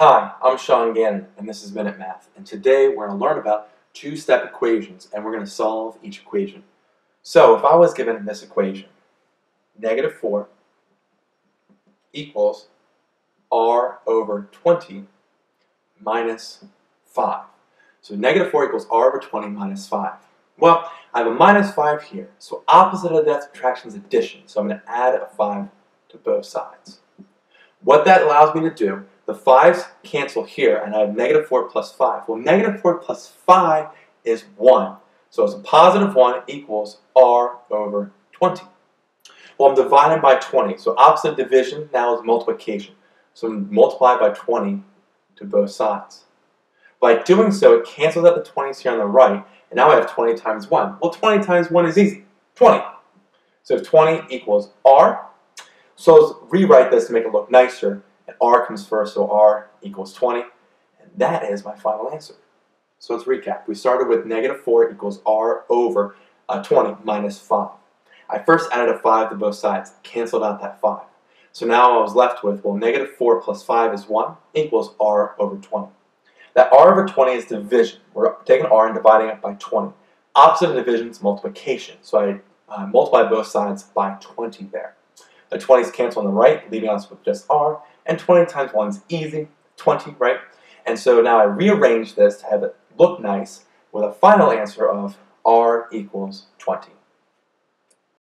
Hi, I'm Sean Gannon, and this is Minute Math, and today we're going to learn about two-step equations, and we're going to solve each equation. So, if I was given this equation, negative 4 equals r over 20 minus 5. So, negative 4 equals r over 20 minus 5. Well, I have a minus 5 here, so opposite of that subtraction is addition, so I'm going to add a 5 to both sides. What that allows me to do, the 5's cancel here, and I have negative 4 plus 5. Well, negative 4 plus 5 is 1. So it's a positive 1 equals r over 20. Well, I'm dividing by 20. So opposite division now is multiplication. So I'm multiplying by 20 to both sides. By doing so, it cancels out the 20's here on the right, and now I have 20 times 1. Well, 20 times 1 is easy, 20. So if 20 equals r. So let's rewrite this to make it look nicer. And r comes first, so r equals 20, and that is my final answer. So let's recap. We started with negative 4 equals r over 20 minus 5. I first added a 5 to both sides, canceled out that 5. So now I was left with, well, negative 4 plus 5 is 1 equals r over 20. That r over 20 is division. We're taking r and dividing it by 20. Opposite of division is multiplication, so I multiply both sides by 20 there. The 20's cancel on the right, leaving us with just r. And 20 times 1 is easy, 20, right? And so now I rearrange this to have it look nice with a final answer of r equals 20.